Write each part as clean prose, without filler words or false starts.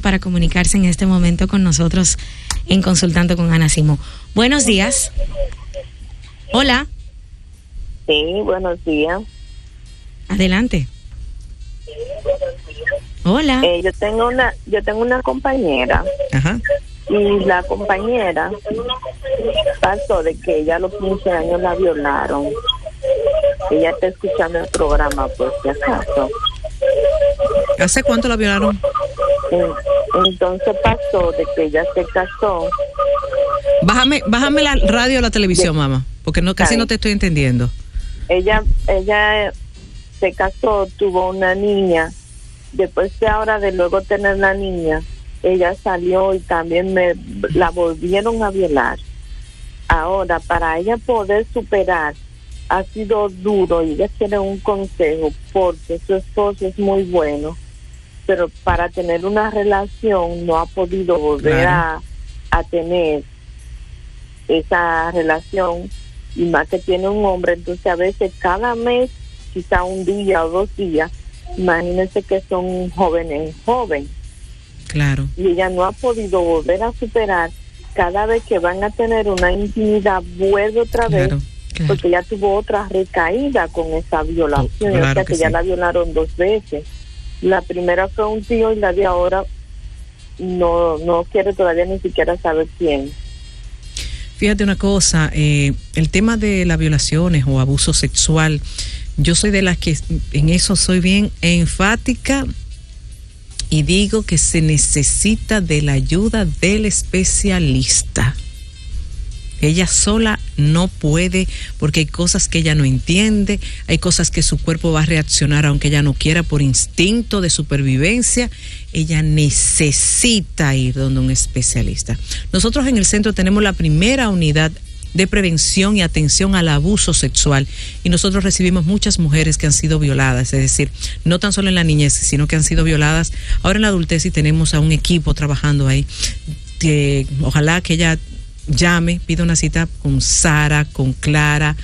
Para comunicarse en este momento con nosotros en Consultando con Ana Simó. Buenos días. Hola. Sí, buenos días. Adelante. Sí, buenos días. Hola. Yo tengo una compañera. Ajá. Y la compañera pasó de que ella a los 15 años la violaron. Ella está escuchando el programa, por si acaso. ¿Hace cuánto la violaron? Entonces pasó de que ella se casó. Bájame la radio o la televisión, mamá, porque casi no te estoy entendiendo. Ella se casó, tuvo una niña. Después de luego tener la niña, ella salió y también la volvieron a violar. Ahora, para ella poder superar, ha sido duro, y ella tiene un consejo, porque su esposo es muy bueno, pero para tener una relación no ha podido volver a tener esa relación, y más que tiene un hombre. Entonces a veces cada mes, quizá un día o 2 días, imagínense que son jóvenes. Claro. Y ella no ha podido volver a superar. Cada vez que van a tener una intimidad vuelve otra vez. Claro. Porque ya tuvo otra recaída con esa violación, claro, o sea que ya la violaron 2 veces. La primera fue un tío y la de ahora no quiere todavía ni siquiera saber quién. Fíjate una cosa, el tema de las violaciones o abuso sexual, yo soy de las que en eso soy bien enfática y digo que se necesita de la ayuda del especialista. Ella sola no puede, porque hay cosas que ella no entiende, hay cosas que su cuerpo va a reaccionar aunque ella no quiera por instinto de supervivencia. Ella necesita ir donde un especialista. Nosotros en el centro tenemos la primera unidad de prevención y atención al abuso sexual, y nosotros recibimos muchas mujeres que han sido violadas, es decir, no tan solo en la niñez, sino que han sido violadas ahora en la adultez, y tenemos a un equipo trabajando ahí. Que ojalá que ella llame, pida una cita con Sara, con Clara,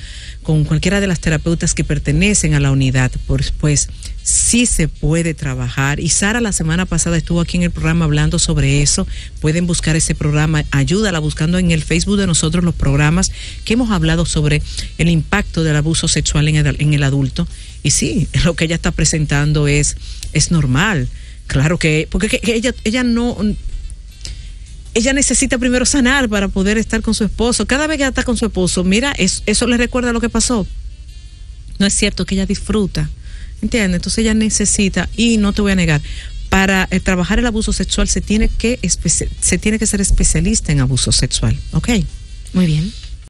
con cualquiera de las terapeutas que pertenecen a la unidad, pues sí se puede trabajar. Y Sara la semana pasada estuvo aquí en el programa hablando sobre eso. Pueden buscar ese programa, ayúdala buscando en el Facebook de nosotros los programas que hemos hablado sobre el impacto del abuso sexual en el adulto. Y sí, lo que ella está presentando es normal, claro que, porque ella no... Ella necesita primero sanar para poder estar con su esposo. Cada vez que ella está con su esposo, mira, eso le recuerda lo que pasó. No es cierto que ella disfruta, ¿entiendes? Entonces ella necesita, y no te voy a negar, para trabajar el abuso sexual se tiene que ser especialista en abuso sexual, ¿ok? Muy bien.